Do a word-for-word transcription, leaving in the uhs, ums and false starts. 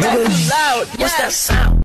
Nigga, loud. What's that sound?